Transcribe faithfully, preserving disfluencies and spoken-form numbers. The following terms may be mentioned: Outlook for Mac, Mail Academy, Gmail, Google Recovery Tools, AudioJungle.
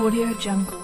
AudioJungle.